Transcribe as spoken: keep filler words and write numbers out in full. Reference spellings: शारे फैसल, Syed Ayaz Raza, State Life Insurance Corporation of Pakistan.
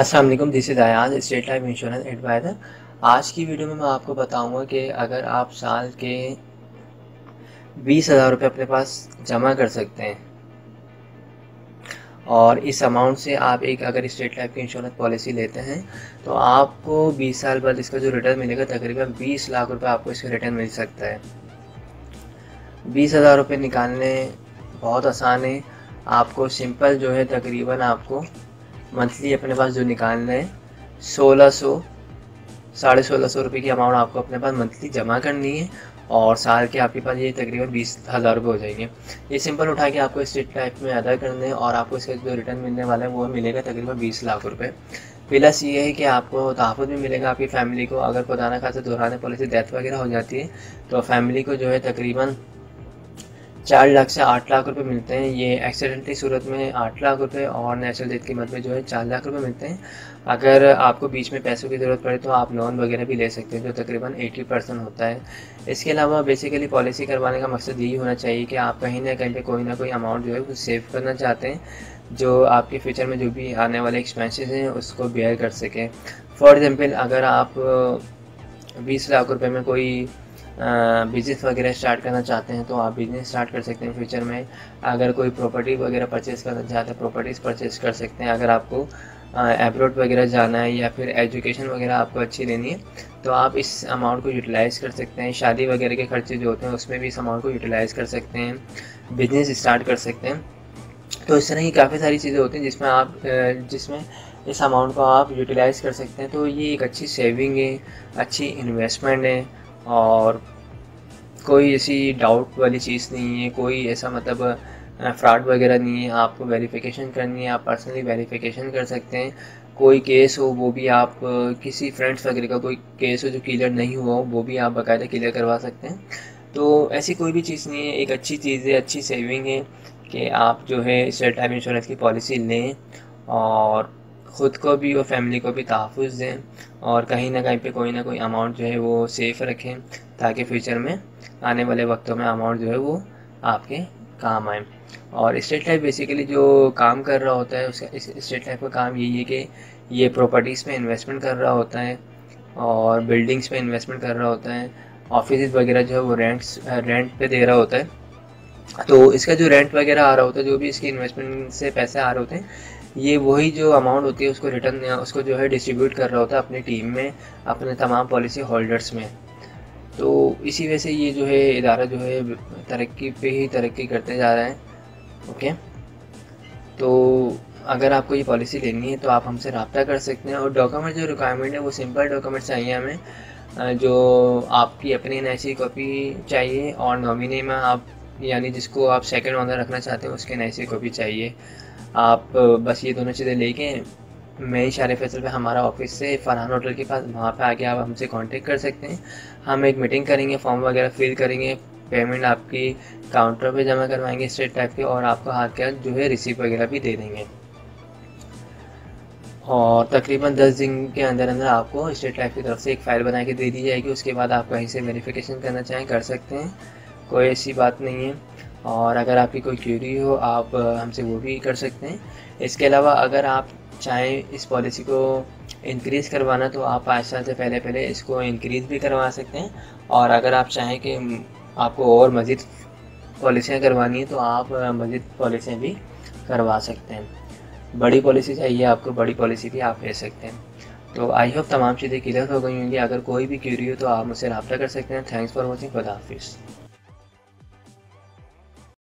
अस्सलाम वालेकुम, this is Ayaz, state life insurance adviser. आज की वीडियो में मैं आपको बताऊंगा कि अगर आप साल के बीस हज़ार रुपये अपने पास जमा कर सकते हैं और इस अमाउंट से आप एक अगर स्टेट लाइफ की इंश्योरेंस पॉलिसी लेते हैं तो आपको बीस साल बाद इसका जो रिटर्न मिलेगा तकरीबन बीस लाख रुपये आपको इसका रिटर्न मिल सकता है। बीस हज़ार रुपये निकालने बहुत आसान है, आपको सिंपल जो है तकरीबन आपको मंथली अपने पास जो निकालना है सोलह सौ साढ़े सोलह सौ रुपये की अमाउंट आपको अपने पास मंथली जमा करनी है और साल के आपके पास ये तकरीबन बीस हज़ार रुपये हो जाएंगे। ये सिंपल उठा के आपको स्टेट लाइफ में अदा करने है और आपको इसका जो रिटर्न मिलने वाला है वो मिलेगा तकरीबन बीस लाख रुपये। प्लस ये है कि आपको तहफ़ुज़ भी मिलेगा आपकी फैमिली को, अगर खुदा न खास्ता दौरान पॉलिसी डेथ वगैरह हो जाती है तो फैमिली को जो है तकरीबन चार लाख से आठ लाख रुपए मिलते हैं। ये एक्सीडेंट की सूरत में आठ लाख रुपए और नेचुरल डेथ की मद में जो है चार लाख रुपए मिलते हैं। अगर आपको बीच में पैसों की ज़रूरत पड़े तो आप लोन वगैरह भी ले सकते हैं जो तकरीबन अस्सी परसेंट होता है। इसके अलावा बेसिकली पॉलिसी करवाने का मकसद यही होना चाहिए कि आप कहीं ना कहीं पर कोई ना कोई अमाउंट जो है वो सेव करना चाहते हैं जो आपके फ्यूचर में जो भी आने वाले एक्सपेंसेस हैं उसको बेयर कर सकें। फॉर एग्ज़ाम्पल अगर आप बीस लाख रुपये में कोई बिज़नेस वगैरह स्टार्ट करना चाहते हैं तो आप बिज़नेस स्टार्ट कर सकते हैं फ्यूचर में। अगर कोई प्रॉपर्टी वगैरह परचेज़ करना चाहते हैं प्रॉपर्टीज़ परचेज़ कर सकते हैं। अगर आपको एब्रॉड वगैरह जाना है या फिर एजुकेशन वगैरह आपको अच्छी लेनी है तो आप इस अमाउंट को यूटिलाइज़ कर सकते हैं। शादी वगैरह के खर्चे जो होते हैं उसमें भी इस अमाउंट को यूटिलाइज़ कर सकते हैं, बिज़नेस स्टार्ट कर सकते हैं। तो इस तरह की काफ़ी सारी चीज़ें होती हैं जिसमें आप जिसमें इस अमाउंट को आप यूटिलाइज़ कर सकते हैं। तो ये एक अच्छी सेविंग है, अच्छी इन्वेस्टमेंट है और कोई ऐसी डाउट वाली चीज़ नहीं है, कोई ऐसा मतलब फ्रॉड वगैरह नहीं है। आपको वेरिफिकेशन करनी है आप पर्सनली वेरिफिकेशन कर सकते हैं। कोई केस हो वो भी आप किसी फ्रेंड्स वगैरह का कोई केस हो जो क्लियर नहीं हुआ हो वो भी आप बाकायदा क्लियर करवा सकते हैं। तो ऐसी कोई भी चीज़ नहीं है, एक अच्छी चीज़ है, अच्छी सेविंग है कि आप जो है स्टेट लाइफ इंश्योरेंस की पॉलिसी लें और ख़ुद को भी और फैमिली को भी तहफ़्फ़ुज़ दें और कहीं ना कहीं पे कोई ना कोई अमाउंट जो है वो सेफ़ रखें ताकि फ्यूचर में आने वाले वक्तों में अमाउंट जो है वो आपके काम आए। और स्टेट लाइफ बेसिकली जो काम कर रहा होता है उसका स्टेट लाइफ का काम यही है कि ये प्रॉपर्टीज़ पे इन्वेस्टमेंट कर रहा होता है और बिल्डिंग्स पे इन्वेस्टमेंट कर रहा होता है, ऑफिस वगैरह जो है वो रेंट्स रेंट पर दे रहा होता है। तो इसका जो रेंट वगैरह आ रहा होता है जो भी इसकी इन्वेस्टमेंट से पैसे आ रहे होते हैं ये वही जो अमाउंट होती है उसको रिटर्न उसको जो है डिस्ट्रीब्यूट कर रहा होता है अपनी टीम में, अपने तमाम पॉलिसी होल्डर्स में। तो इसी वजह से ये जो है इदारा जो है तरक्की पे ही तरक्की करते जा रहा है। ओके, तो अगर आपको ये पॉलिसी लेनी है तो आप हमसे रब्ता कर सकते हैं। और डॉक्यूमेंट जो रिक्वायरमेंट है वो सिंपल डॉक्यूमेंट चाहिए हमें, जो आपकी अपनी एन एस सी कॉपी चाहिए और नॉमिनी में आप यानी जिसको आप सेकेंड ऑनर रखना चाहते हैं उसके एन एस सी कॉपी चाहिए। आप बस ये दोनों चीज़ें लेके मैं शारे फैसल पे हमारा ऑफिस से फरहान होटल के पास वहाँ पे आके आप हमसे कांटेक्ट कर सकते हैं। हम एक मीटिंग करेंगे, फॉर्म वगैरह फिल करेंगे, पेमेंट आपकी काउंटर पे जमा करवाएंगे स्टेट लाइफ के और आपको हाथ के हाथ जो है रिसीप्ट वगैरह भी दे देंगे और तकरीबन दस दिन के अंदर अंदर आपको स्टेट लाइफ की तरफ से एक फ़ाइल बना के दे दी जाएगी। उसके बाद आप कहीं से वेरीफिकेशन करना चाहें कर सकते हैं, कोई ऐसी बात नहीं है। और अगर आपकी कोई क्यूरी हो आप हमसे वो भी कर सकते हैं। इसके अलावा अगर आप चाहें इस पॉलिसी को इंक्रीज़ करवाना तो आप पाँच साल से पहले पहले इसको इंक्रीज़ भी करवा सकते हैं। और अगर आप चाहें कि आपको और मज़ीद पॉलिसियाँ करवानी है तो आप मज़ीद पॉलिसियाँ भी करवा सकते हैं। बड़ी पॉलिसी चाहिए आपको, बड़ी पॉलिसी भी आप ले सकते हैं। तो आई होप तमाम चीज़ें क्लियर हो गई होंगी। अगर कोई भी क्यूरी हो तो आप मुझसे रब्ता कर सकते हैं। थैंक्स फॉर वॉचिंग, खुदा हाफिज़।